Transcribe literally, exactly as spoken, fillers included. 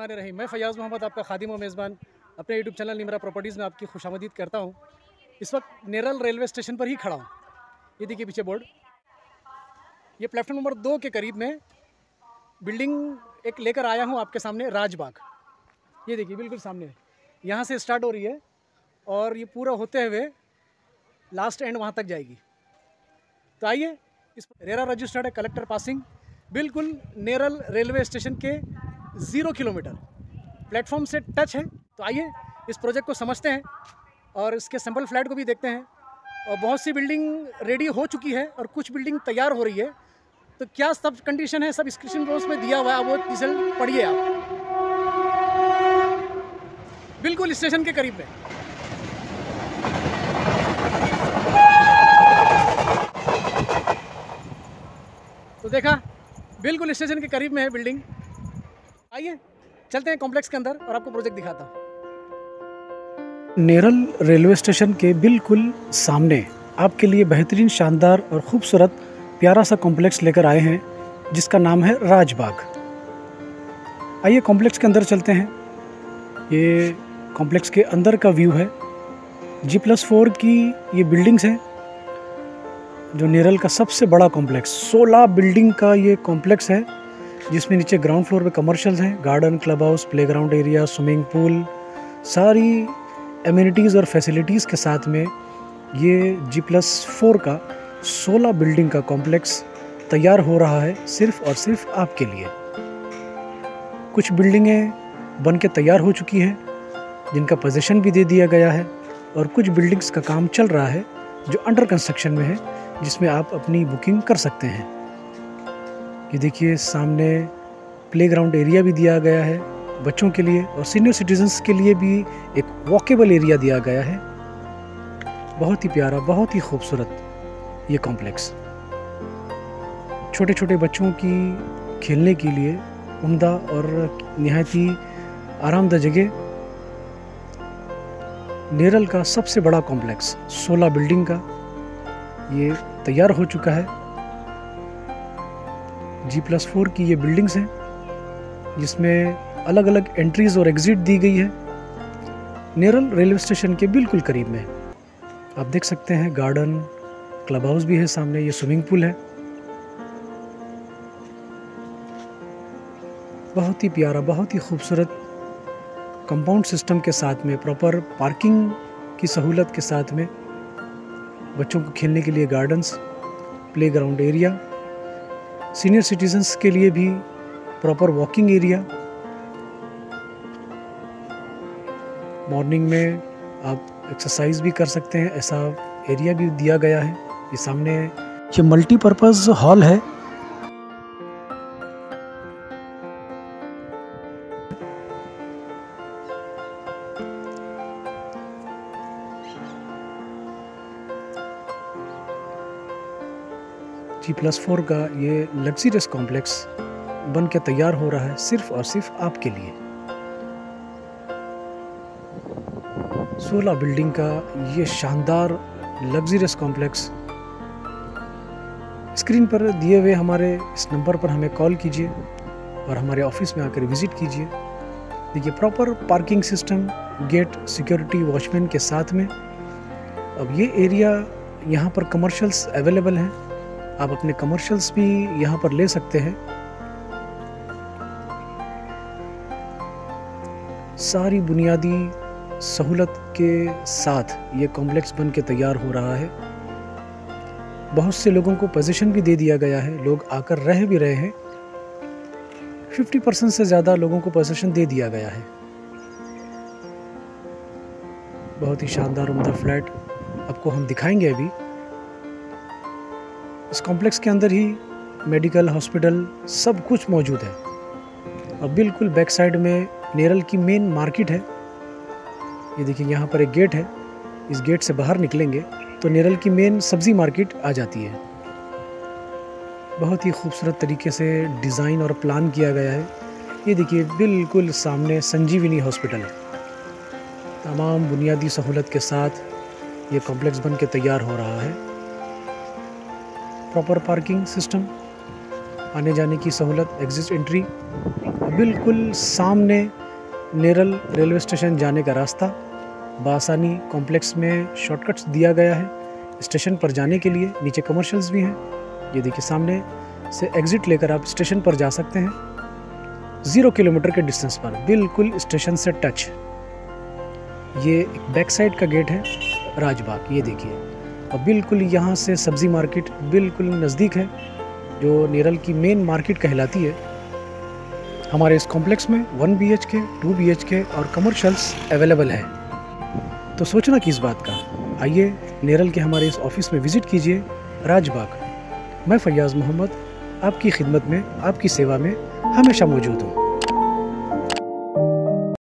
रहमान रहीम। मैं फ़याज़ मोहम्मद आपका खादिम और मेज़बान अपने यूट्यूब चैनल निमरा प्रॉपर्टीज़ में आपकी खुशामदीद करता हूँ। इस वक्त नेरल रेलवे स्टेशन पर ही खड़ा हूँ। ये देखिए पीछे बोर्ड, ये प्लेटफॉर्म नंबर दो के करीब में बिल्डिंग एक लेकर आया हूँ आपके सामने, राजबाग। ये देखिए बिल्कुल सामने यहाँ से स्टार्ट हो रही है और ये पूरा होते हुए लास्ट एंड वहाँ तक जाएगी। तो आइए, इस रेरा रजिस्टर्ड है कलेक्टर पासिंग, बिल्कुल नेरल रेलवे स्टेशन के ज़ीरो किलोमीटर प्लेटफॉर्म से टच है। तो आइए इस प्रोजेक्ट को समझते हैं और इसके सैम्पल फ्लैट को भी देखते हैं। और बहुत सी बिल्डिंग रेडी हो चुकी है और कुछ बिल्डिंग तैयार हो रही है। तो क्या सब कंडीशन है, सब डिस्क्रिप्शन बॉक्स में दिया हुआ है, वो डिटेल पढ़िए आप। बिल्कुल स्टेशन के करीब में तो देखा, बिल्कुल स्टेशन के करीब में है बिल्डिंग। आइए चलते हैं कॉम्प्लेक्स के अंदर और आपको प्रोजेक्ट दिखाता हूँ। नेरल रेलवे स्टेशन के बिल्कुल सामने आपके लिए बेहतरीन, शानदार और ख़ूबसूरत प्यारा सा कॉम्प्लेक्स लेकर आए हैं जिसका नाम है राजबाग। आइए कॉम्प्लेक्स के अंदर चलते हैं। ये कॉम्प्लेक्स के अंदर का व्यू है। जी प्लस फोर की ये बिल्डिंग्स हैं, जो नेरल का सबसे बड़ा कॉम्प्लेक्स, सोलह बिल्डिंग का ये कॉम्प्लेक्स है, जिसमें नीचे ग्राउंड फ्लोर पे कमर्शियल्स हैं, garden, club house, playground area, swimming pool, सारी एमिनिटीज़ और फैसिलिटीज़ के साथ में ये जी प्लस फोर का सोलह बिल्डिंग का कॉम्प्लेक्स तैयार हो रहा है सिर्फ और सिर्फ आपके लिए। कुछ बिल्डिंगें बन के तैयार हो चुकी हैं जिनका पोजीशन भी दे दिया गया है, और कुछ बिल्डिंग्स का काम चल रहा है जो अंडर कंस्ट्रक्शन में है, जिसमें आप अपनी बुकिंग कर सकते हैं। ये देखिए सामने प्लेग्राउंड एरिया भी दिया गया है बच्चों के लिए, और सीनियर सिटीजन्स के लिए भी एक वॉकेबल एरिया दिया गया है। बहुत ही प्यारा, बहुत ही खूबसूरत ये कॉम्प्लेक्स, छोटे छोटे बच्चों की खेलने के लिए उम्दा और निहायत ही आरामदा जगह। नेरल का सबसे बड़ा कॉम्प्लेक्स सोलह बिल्डिंग का ये तैयार हो चुका है। जी प्लस फोर की ये बिल्डिंग्स हैं जिसमें अलग अलग एंट्रीज़ और एग्ज़िट दी गई है। नेरल रेलवे स्टेशन के बिल्कुल करीब में आप देख सकते हैं गार्डन, क्लब हाउस भी है सामने, ये स्विमिंग पूल है। बहुत ही प्यारा, बहुत ही खूबसूरत कंपाउंड सिस्टम के साथ में, प्रॉपर पार्किंग की सहूलत के साथ में, बच्चों को खेलने के लिए gardens, playground area, senior citizens के लिए भी प्रॉपर वॉकिंग एरिया। मॉर्निंग में आप एक्सरसाइज भी कर सकते हैं, ऐसा एरिया भी दिया गया है। ये सामने ये मल्टीपर्पज़ हॉल है, जी प्लस फोर का ये लग्जरियस कॉम्प्लेक्स बन के तैयार हो रहा है सिर्फ और सिर्फ आपके लिए। सोलह बिल्डिंग का ये शानदार लग्जरियस कॉम्प्लेक्स। स्क्रीन पर दिए हुए हमारे इस नंबर पर हमें कॉल कीजिए और हमारे ऑफिस में आकर विजिट कीजिए। देखिए proper parking system, gate, security, watchman के साथ में। अब ये एरिया, यहाँ पर कमर्शियल्स अवेलेबल हैं, आप अपने कमर्शियल्स भी यहाँ पर ले सकते हैं। सारी बुनियादी सहूलत के साथ ये कॉम्प्लेक्स बन के तैयार हो रहा है। बहुत से लोगों को पोजीशन भी दे दिया गया है, लोग आकर रह भी रहे हैं। पचास परसेंट से ज़्यादा लोगों को पोजीशन दे दिया गया है। बहुत ही शानदार उम्दा फ्लैट आपको हम दिखाएंगे अभी। इस कॉम्प्लेक्स के अंदर ही मेडिकल, हॉस्पिटल सब कुछ मौजूद है। अब बिल्कुल बैक साइड में नेरल की मेन मार्केट है। ये देखिए यहाँ पर एक गेट है, इस गेट से बाहर निकलेंगे तो नेरल की मेन सब्ज़ी मार्केट आ जाती है। बहुत ही खूबसूरत तरीके से डिज़ाइन और प्लान किया गया है। ये देखिए बिल्कुल सामने संजीवनी हॉस्पिटल है। तमाम बुनियादी सहूलत के साथ ये कॉम्प्लेक्स बन के तैयार हो रहा है। प्रॉपर पार्किंग सिस्टम, आने जाने की सहूलत, एग्जिट एंट्री, बिल्कुल सामने नेरल रेलवे स्टेशन जाने का रास्ता बासानी कॉम्प्लेक्स में शॉर्टकट्स दिया गया है स्टेशन पर जाने के लिए। नीचे कमर्शियल्स भी हैं, ये देखिए सामने से एग्ज़िट लेकर आप स्टेशन पर जा सकते हैं। ज़ीरो किलोमीटर के डिस्टेंस पर बिल्कुल स्टेशन से टच। ये एक बैक साइड का गेट है राजबाग, ये देखिए। और बिल्कुल यहाँ से सब्ज़ी मार्केट बिल्कुल नज़दीक है जो नेरल की मेन मार्केट कहलाती है। हमारे इस कॉम्प्लेक्स में one B H K two B H K और कमर्शल्स अवेलेबल है, तो सोचना किस बात का। आइए नेरल के हमारे इस ऑफिस में विज़िट कीजिए राजबाग। मैं फैयाज़ मोहम्मद आपकी खिदमत में, आपकी सेवा में हमेशा मौजूद हूँ।